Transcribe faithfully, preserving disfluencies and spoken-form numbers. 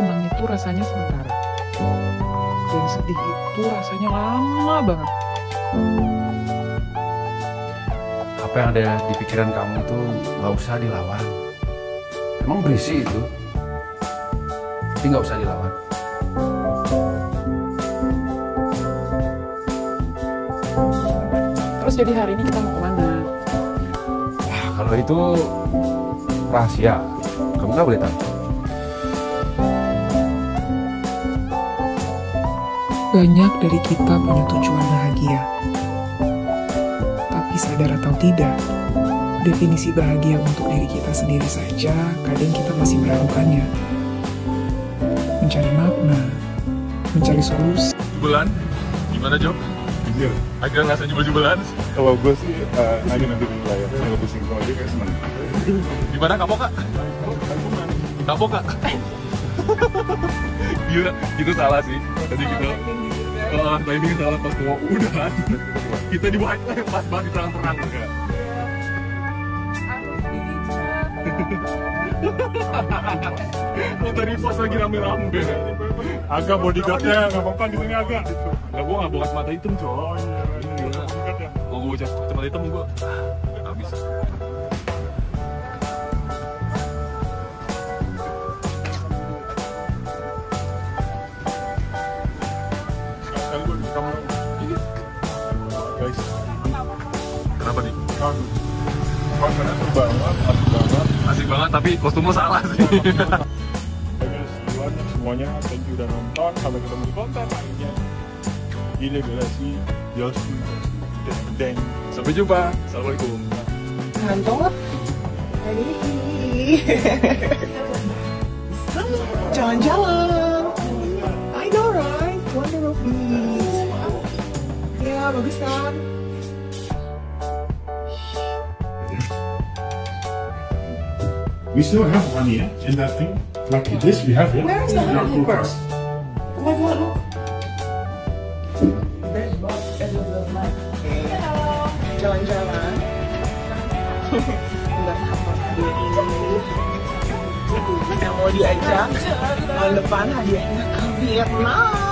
senang itu rasanya sementara, dan sedih itu rasanya lama banget. Apa yang ada di pikiran kamu itu gak usah dilawan. Emang berisi itu, tapi gak usah dilawan. Terus jadi hari ini kita mau kemana? Wah, kalau itu rahasia, kamu gak boleh tahu. Banyak dari kita punya tujuan bahagia. Tapi sadar atau tidak, definisi bahagia untuk diri kita sendiri saja kadang kita masih meragukannya. Mencari makna, mencari solusi. Jubelan, gimana Job? Jujur. Agak ngerasa jubel-jubelan? Kalau gue sih uh, hanya nanti mulai ya. Kalau pusing sama dia kayak senang. Gimana kamu kak? Kamu kak? Gila, itu salah sih. Tadi kita kalau timing salah pas mau udahan. Kita dibuat pas banget di perang-perang enggak. Kita repost lagi rame-rame. Agak bodyguardnya nggak apa-apa di sini agak. Enggak, gua nggak bokat mata hitam coy. Gila. Gua bocat mata hitam gua. Habis. Asik banget, asik banget, asik banget, tapi kostumnya salah sih. Semuanya, thank you udah nonton, sampai ketemu di konten lainnya. Gila gila sih, Yosu, dan sampai jumpa, assalamualaikum. Ngantor, jalan-jalan, I know right, wonderful place. Ya bagus kan? We still have money eh? In that thing. Like yeah. This we have it. Where is the honey purse? Oh my god, look. There's box end of the night. Hello. Jalan-jalan. Enggak apa-apa dia ini. Kita mau diajak. Tahun depan hadiahnya ke Vietnam.